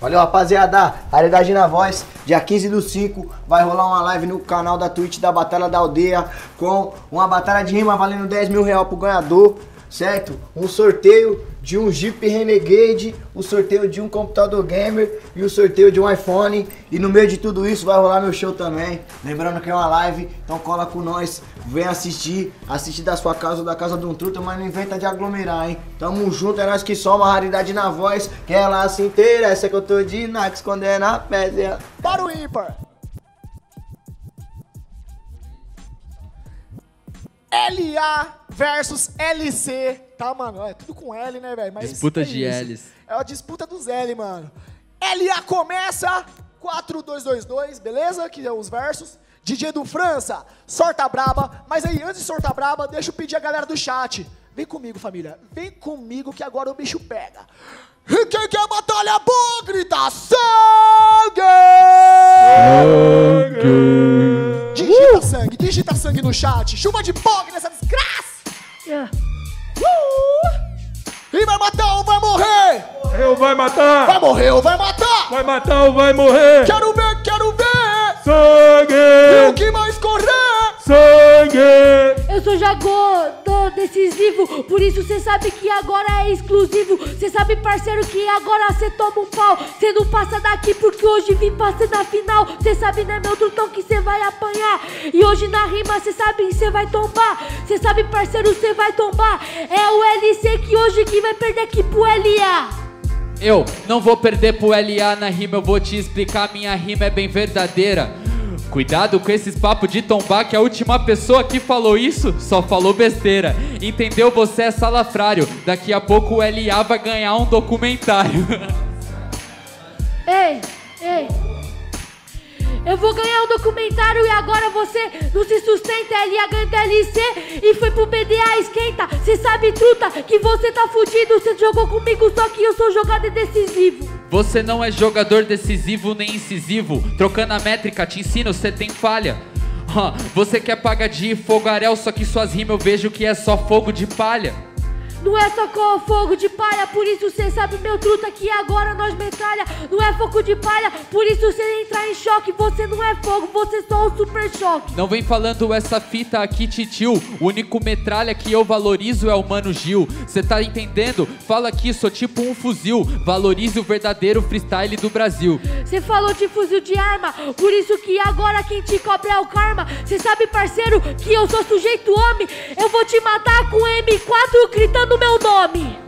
Valeu, rapaziada. Raridade na voz. Dia 15/5 vai rolar uma live no canal da Twitch da Batalha da Aldeia com uma batalha de rima valendo 10 mil reais pro ganhador, certo? Um sorteio de um Jeep Renegade, o sorteio de um computador gamer e o sorteio de um iPhone. E no meio de tudo isso vai rolar meu show também. Lembrando que é uma live, então cola com nós, vem assistir. Assistir da sua casa ou da casa de um truta, mas não inventa de aglomerar, hein? Tamo junto, é nós que soma, raridade na voz. Que ela se inteira, essa que eu tô de Nax, quando é na pésia. Para o ímpar! LA versus LC, tá, mano? É tudo com L, né, velho? Disputa de L's. É a disputa dos L, mano. LA começa, 4-2-2-2, beleza? Que é os versos. DJ do França, sorta braba. Mas aí, antes de sortar braba, deixa eu pedir a galera do chat. Vem comigo, família. Vem comigo que agora o bicho pega. E quem quer batalha boa, grita sangue! Sangue! Digita sangue no chat. Chuva de pog nessa desgraça. Yeah. E vai matar ou vai morrer? Eu vai matar. Vai morrer ou vai matar? Vai matar ou vai morrer? Quero ver, quero ver. Sangue. E o que mais correr? Sangue. Eu sou jogador decisivo, por isso cê sabe que agora é exclusivo. Cê sabe, parceiro, que agora cê toma um pau. Cê não passa daqui porque hoje vim passando a final. Cê sabe, né, meu trutão, que cê vai apanhar. E hoje na rima cê sabe que cê vai tombar. Cê sabe, parceiro, cê vai tombar. É o LC que hoje que vai perder aqui pro LA. Eu não vou perder pro LA na rima, eu vou te explicar, minha rima é bem verdadeira. Cuidado com esses papos de tombar, que a última pessoa que falou isso só falou besteira. Entendeu? Você é salafrário. Daqui a pouco o LA vai ganhar um documentário. Ei, ei. Eu vou ganhar um documentário e agora você não se sustenta. LA ganha do LC e foi pro BDA, esquenta. Cê sabe, truta, que você tá fudido. Cê jogou comigo, só que eu sou jogador decisivo. Você não é jogador decisivo nem incisivo. Trocando a métrica, te ensino, cê tem falha. Você quer pagar de fogarel, só que suas rimas eu vejo que é só fogo de palha. Não é só com fogo de palha, por isso cê sabe, meu truta, que agora nós metralha. Não é fogo de palha, por isso cê entra em choque. Você não é fogo, você é só o super choque. Não vem falando essa fita aqui, titio. O único metralha que eu valorizo é o Mano Gil. Cê tá entendendo? Fala aqui, sou tipo um fuzil. Valorize o verdadeiro freestyle do Brasil. Cê falou de fuzil de arma, por isso que agora quem te cobra é o karma. Cê sabe, parceiro, que eu sou sujeito homem. Eu vou te matar com M4 gritando no meu nome.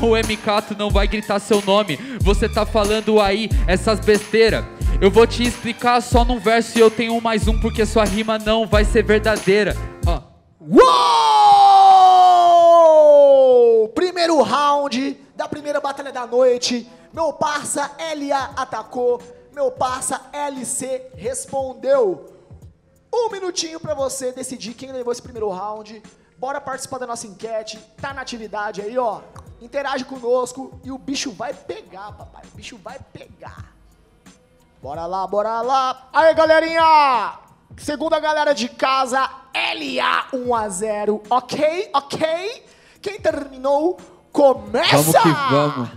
O MK não vai gritar seu nome. Você tá falando aí essas besteira. Eu vou te explicar só num verso e eu tenho mais um, porque sua rima não vai ser verdadeira. Uou! Primeiro round da primeira batalha da noite. Meu parça LA atacou, meu parça LC respondeu. Um minutinho pra você decidir quem levou esse primeiro round. Bora participar da nossa enquete, tá na atividade aí, ó. Interage conosco e o bicho vai pegar, papai. O bicho vai pegar. Bora lá, bora lá. Aí, galerinha! Segundo a galera de casa, LA 1-0, ok? Ok? Quem terminou, começa! Vamos que vamos.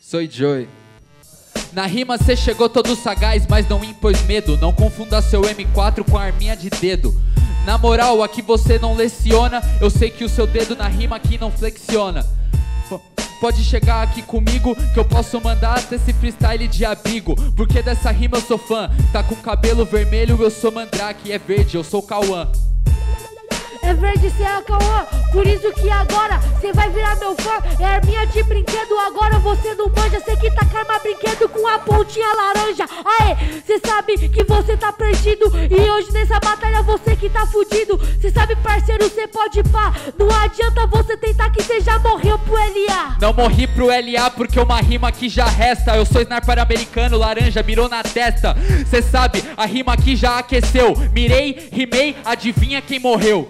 Sou Joey. Na rima cê chegou todo sagaz, mas não impôs medo. Não confunda seu M4 com a arminha de dedo. Na moral, aqui você não leciona. Eu sei que o seu dedo na rima aqui não flexiona. Pode chegar aqui comigo, que eu posso mandar até esse freestyle de abrigo. Porque dessa rima eu sou fã. Tá com cabelo vermelho, eu sou Mandrake. É verde, eu sou Cauã. É verde, cê é Cauã, por isso que agora cê vai virar meu fã. É arminha de brinquedo, agora você não manja. Cê que tá carma brinquedo com a pontinha laranja. Aê, cê sabe que você tá perdido e hoje nessa batalha você que tá fudido. Cê sabe, parceiro, cê pode pá. Não adianta você tentar que cê já morreu pro LA. Não morri pro LA porque uma rima aqui já resta. Eu sou sniper americano, laranja, mirou na testa. Cê sabe, a rima aqui já aqueceu. Mirei, rimei, adivinha quem morreu.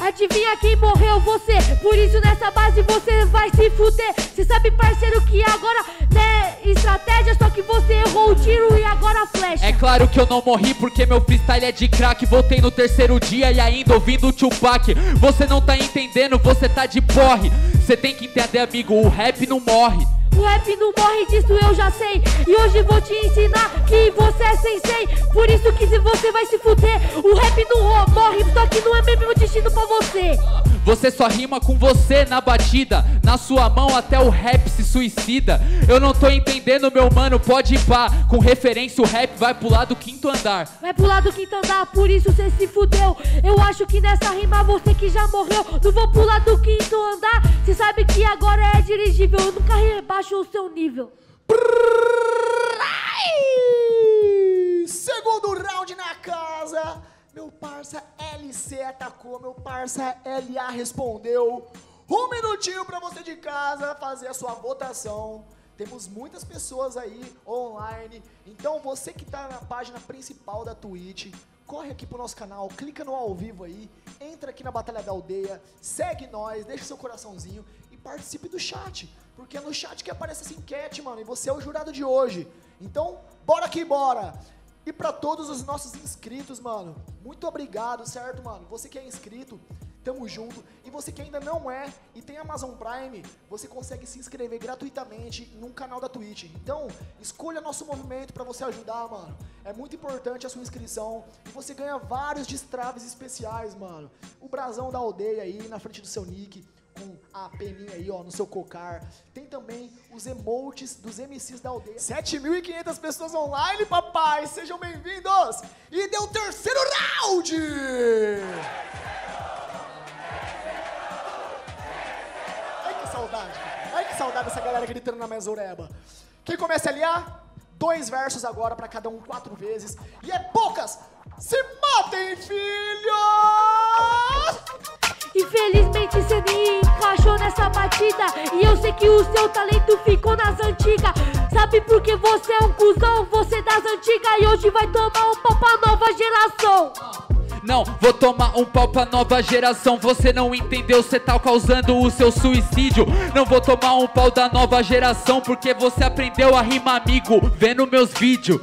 Adivinha quem morreu? Você. Por isso nessa base você vai se fuder. Cê sabe, parceiro, que agora, né, estratégia. Só que você errou o tiro e agora a flecha. É claro que eu não morri porque meu freestyle é de crack. Voltei no terceiro dia e ainda ouvindo o Tupac. Você não tá entendendo, você tá de porre. Cê tem que entender, amigo, o rap não morre. O rap não morre, disso eu já sei. E hoje vou te ensinar que você é sensei. Por isso que você vai se fuder. O rap não roubou, só que não é mesmo destino pra você. Você só rima com você na batida. Na sua mão até o rap se suicida. Eu não tô entendendo, meu mano, pode ir pá. Com referência o rap vai pro lado do quinto andar. Vai pro lado do quinto andar, por isso cê se fudeu. Eu acho que nessa rima você que já morreu. Não vou pro lado do quinto andar. Cê sabe que agora é dirigível. Eu nunca rebaixo o seu nível. Segundo round na casa. Meu parça LC atacou, meu parça LA respondeu. Um minutinho pra você de casa fazer a sua votação. Temos muitas pessoas aí online. Então você que tá na página principal da Twitch, corre aqui pro nosso canal, clica no ao vivo aí, entra aqui na Batalha da Aldeia, segue nós, deixa seu coraçãozinho e participe do chat. Porque é no chat que aparece essa enquete, mano, e você é o jurado de hoje. Então, bora que bora! E pra todos os nossos inscritos, mano, muito obrigado, certo, mano? Você que é inscrito, tamo junto. E você que ainda não é e tem Amazon Prime, você consegue se inscrever gratuitamente num canal da Twitch. Então, escolha nosso movimento pra você ajudar, mano. É muito importante a sua inscrição. E você ganha vários destraves especiais, mano. O brasão da aldeia aí na frente do seu nick, com a peninha aí, ó, no seu cocar. Tem também os emotes dos MCs da aldeia. 7.500 pessoas online, papai! Sejam bem-vindos! E deu o terceiro round! Ai, que saudade! Ai, que saudade dessa galera gritando na mezoreba. Quem começa a aliar? 2 versos agora pra cada um 4 vezes. E é poucas! Se matem, filhos! Infelizmente cê nem encaixou nessa batida. E eu sei que o seu talento ficou nas antigas. Sabe por que você é um cuzão? Você das antigas e hoje vai tomar um pau pra nova geração. Não, vou tomar um pau pra nova geração. Você não entendeu, cê tá causando o seu suicídio. Não vou tomar um pau da nova geração, porque você aprendeu a rimar, amigo, vendo meus vídeos.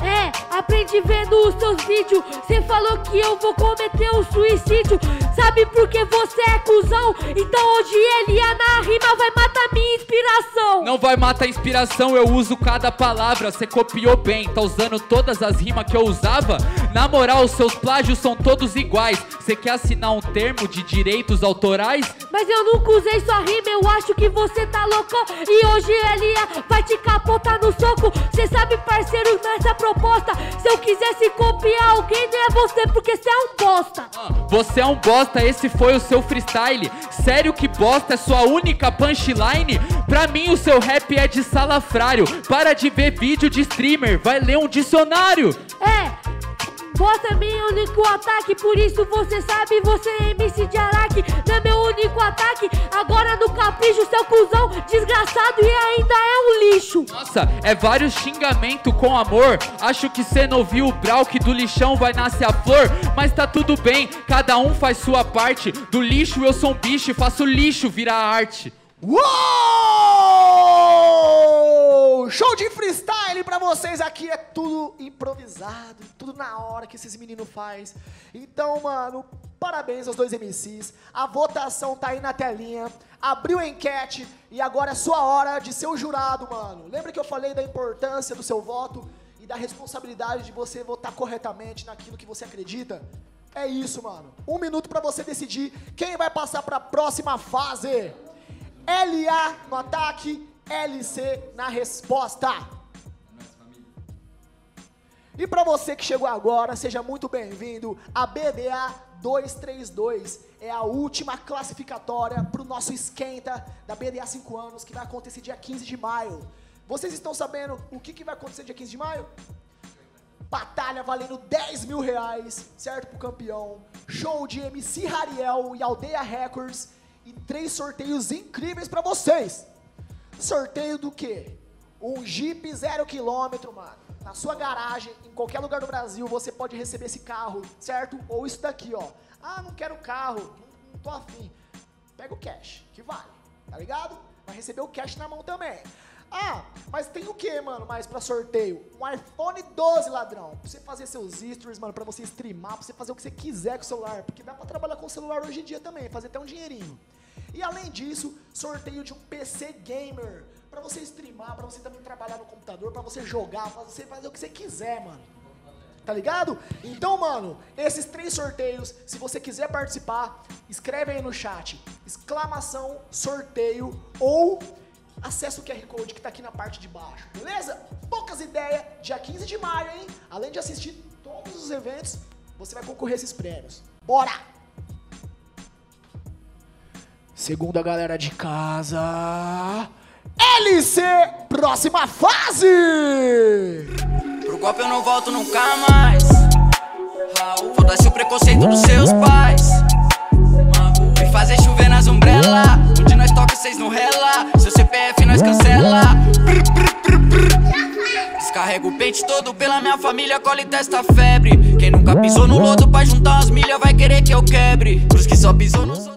É, aprendi vendo os seus vídeos. Cê falou que eu vou cometer um suicídio. Sabe por que você é cuzão? Então hoje ele ia na rima, vai matar minha inspiração. Não vai matar a inspiração, eu uso cada palavra. Cê copiou bem, tá usando todas as rimas que eu usava? Na moral, seus plágios são todos iguais. Cê quer assinar um termo de direitos autorais? Mas eu nunca usei sua rima, eu acho que você tá louco. E hoje ele vai te capotar no soco. Cê sabe, parceiro, nessa proposta. Se eu quisesse copiar alguém, não é você, porque você é um bosta. Você é um bosta, esse foi o seu freestyle. Sério que bosta, é sua única punchline? Pra mim o seu rap é de salafrário. Para de ver vídeo de streamer, vai ler um dicionário. É, bosta é meu único ataque, por isso você sabe, você é MC de Araque. Não é meu único ataque, agora no capricho, seu cuzão desgraçado e ainda é um lixo. Nossa, é vários xingamentos com amor. Acho que cê não viu o brau que do lixão vai nascer a flor. Mas tá tudo bem, cada um faz sua parte. Do lixo eu sou um bicho e faço lixo virar arte. Uou! Show de freestyle pra vocês aqui, é tudo improvisado, tudo na hora que esses meninos fazem. Então, mano, parabéns aos 2 MCs, a votação tá aí na telinha, abriu a enquete e agora é sua hora de ser o jurado, mano. Lembra que eu falei da importância do seu voto e da responsabilidade de você votar corretamente naquilo que você acredita? É isso, mano. 1 minuto pra você decidir quem vai passar pra próxima fase. LA no ataque, LC na resposta. E pra você que chegou agora, seja muito bem-vindo a BDA 232. É a última classificatória pro nosso esquenta da BDA 5 anos, que vai acontecer dia 15 de maio. Vocês estão sabendo o que vai acontecer dia 15 de maio? Batalha valendo 10 mil reais, certo, pro campeão. Show de MC Hariel e Aldeia Records. E 3 sorteios incríveis pra vocês. Sorteio do quê? Um Jeep 0 km, mano. Na sua garagem, em qualquer lugar do Brasil, você pode receber esse carro, certo? Ou isso daqui, ó. Ah, não quero carro, não tô afim. Pega o cash, que vale, tá ligado? Vai receber o cash na mão também. Ah, mas tem o quê, mano, mais pra sorteio? Um iPhone 12, ladrão. Pra você fazer seus stories, mano, pra você streamar, pra você fazer o que você quiser com o celular. Porque dá pra trabalhar com o celular hoje em dia também, fazer até um dinheirinho. E além disso, sorteio de um PC gamer. pra você streamar, pra você também trabalhar no computador, pra você jogar, pra você fazer o que você quiser, mano. Tá ligado? Então, mano, esses 3 sorteios, se você quiser participar, escreve aí no chat, exclamação, sorteio, ou acessa o QR Code que tá aqui na parte de baixo, beleza? Poucas ideias, dia 15 de maio, hein? Além de assistir todos os eventos, você vai concorrer a esses prêmios. Bora! Segundo a galera de casa... LC, próxima fase! Pro golpe eu não volto nunca mais. Foda-se o preconceito dos seus pais. Me fazer chover nas umbrelas. Onde nós toca, vocês não rela. Seu CPF nós cancela. Descarrego o pente todo pela minha família. Cole e testa febre. Quem nunca pisou no lodo pra juntar umas milhas vai querer que eu quebre. Pros que só pisou no...